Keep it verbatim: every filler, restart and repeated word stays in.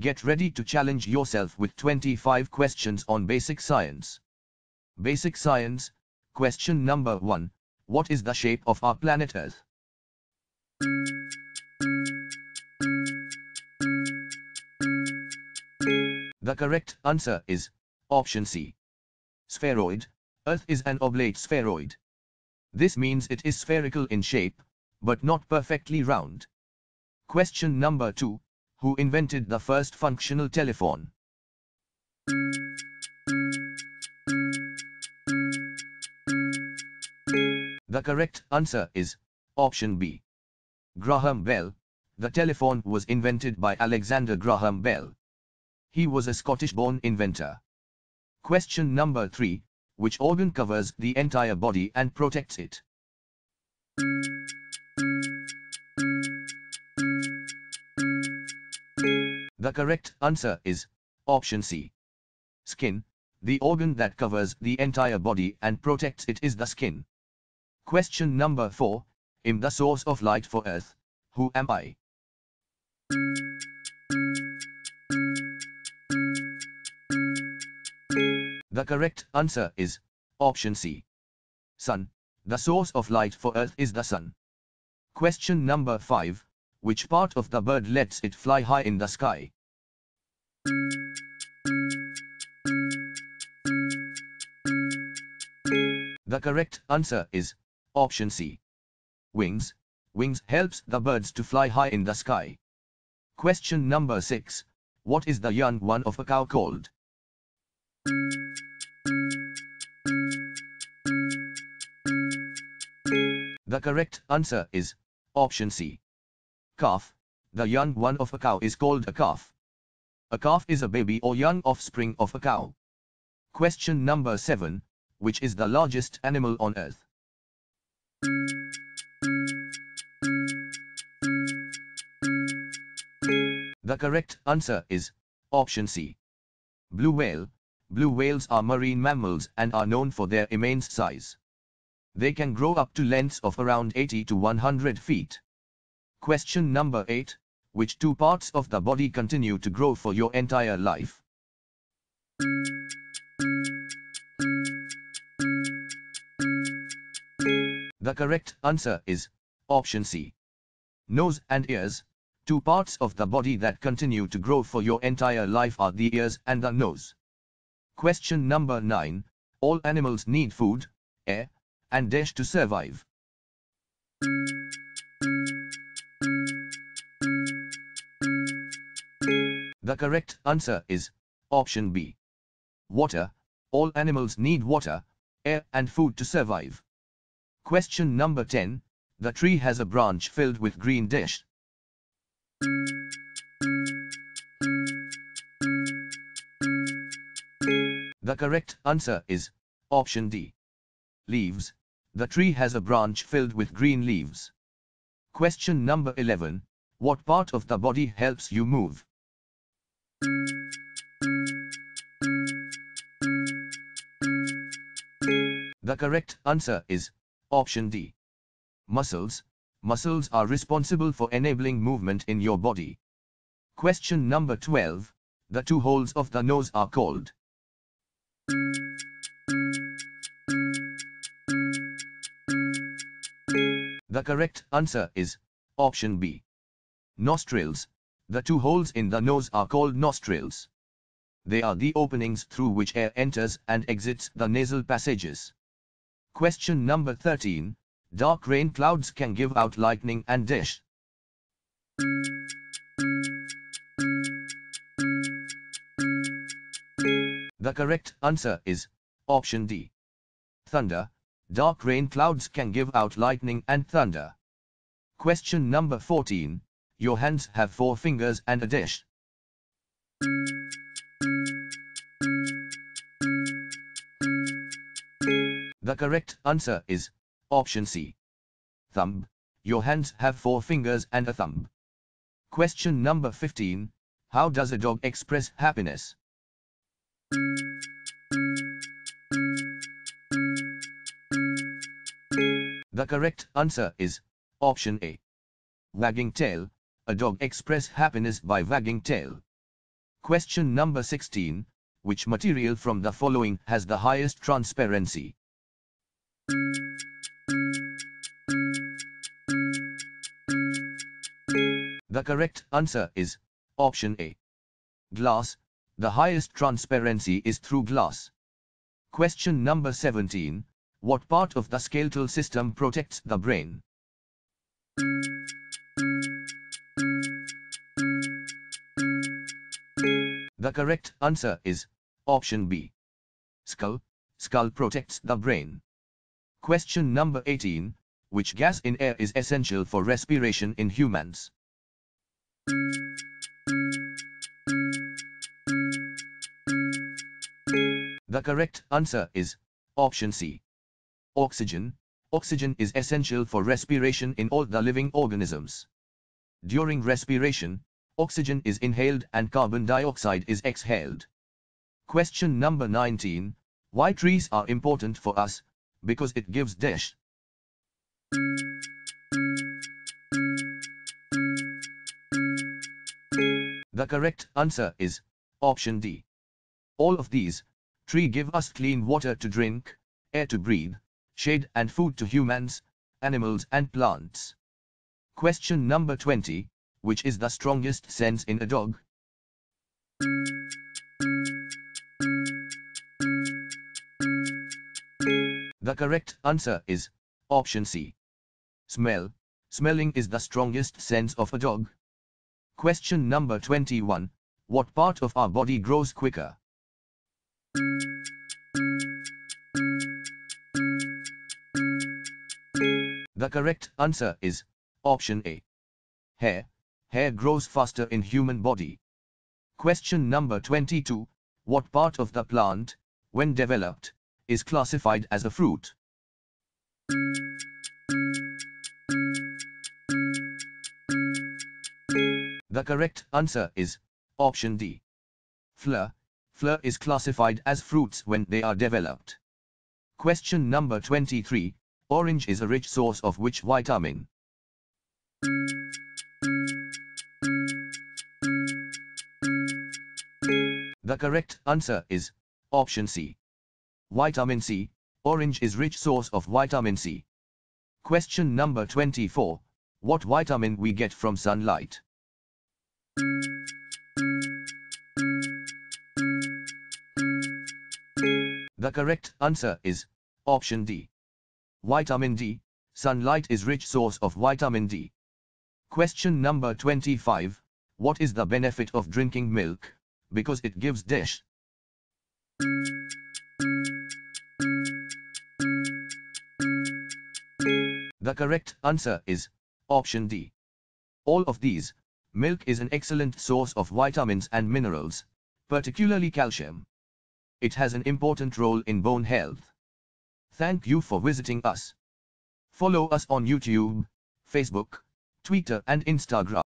Get ready to challenge yourself with twenty-five questions on basic science. Basic science, question number one, what is the shape of our planet Earth? The correct answer is option C. Spheroid. Earth is an oblate spheroid. This means it is spherical in shape, but not perfectly round. Question number two, who invented the first functional telephone? The correct answer is option B. Graham Bell. The telephone was invented by Alexander Graham Bell. He was a Scottish-born inventor. Question number three, which organ covers the entire body and protects it? The correct answer is option C. Skin. The organ that covers the entire body and protects it is the skin. Question number four. I'm the source of light for Earth. Who am I? The correct answer is option C. Sun. The source of light for Earth is the sun. Question number five. Which part of the bird lets it fly high in the sky? The correct answer is option C. Wings. Wings helps the birds to fly high in the sky. Question number six. What is the young one of a cow called? The correct answer is option C. Calf. The young one of a cow is called a calf. A calf is a baby or young offspring of a cow. Question number seven. Which is the largest animal on Earth? The correct answer is option C. Blue whale. Blue whales are marine mammals and are known for their immense size. They can grow up to lengths of around eighty to one hundred feet. Question number eight. Which two parts of the body continue to grow for your entire life? The correct answer is option C. Nose and ears. Two parts of the body that continue to grow for your entire life are the ears and the nose. Question number nine. All animals need food, air, and dash to survive. The correct answer is option B. Water. All animals need water, air and food to survive. Question number ten. The tree has a branch filled with green dish. The correct answer is option D. Leaves. The tree has a branch filled with green leaves. Question number eleven. What part of the body helps you move? The correct answer is option D. Muscles. Muscles are responsible for enabling movement in your body. Question number twelve. The two holes of the nose are called. The correct answer is option B. Nostrils. The two holes in the nose are called nostrils. They are the openings through which air enters and exits the nasal passages. Question number thirteen. Dark rain clouds can give out lightning and dash. The correct answer is option D. Thunder. Dark rain clouds can give out lightning and thunder. Question number fourteen. Your hands have four fingers and a dash. The correct answer is option C. Thumb. Your hands have four fingers and a thumb. Question number fifteen. How does a dog express happiness? The correct answer is option A. Wagging tail. A dog expresses happiness by wagging tail. Question number sixteen. Which material from the following has the highest transparency? The correct answer is option A. Glass. The highest transparency is through glass. Question number seventeen. What part of the skeletal system protects the brain? The correct answer is option B. Skull. Skull protects the brain. Question number eighteen. Which gas in air is essential for respiration in humans? The correct answer is option C. Oxygen. Oxygen is essential for respiration in all the living organisms. During respiration, oxygen is inhaled and carbon dioxide is exhaled. Question number nineteen. Why trees are important for us? Because it gives dash. The correct answer is option D. All of these, trees give us clean water to drink, air to breathe, shade and food to humans, animals and plants. Question number twenty. Which is the strongest sense in a dog? The correct answer is option C. Smell. Smelling is the strongest sense of a dog. Question number twenty-one. What part of our body grows quicker? The correct answer is option A. Hair. Hair grows faster in human body. Question number twenty-two. What part of the plant, when developed, is classified as a fruit? The correct answer is option D. Fleur. Fleur is classified as fruits when they are developed. Question number twenty-three. Orange is a rich source of which vitamin? The correct answer is option C. Vitamin C. Orange is rich source of vitamin C. Question number twenty-four. What vitamin we get from sunlight? The correct answer is option D. Vitamin D. Sunlight is rich source of vitamin D. Question number twenty-five. What is the benefit of drinking milk? Because it gives dash. The correct answer is option D. All of these, milk is an excellent source of vitamins and minerals, particularly calcium. It has an important role in bone health. Thank you for visiting us. Follow us on YouTube, Facebook, Twitter and Instagram.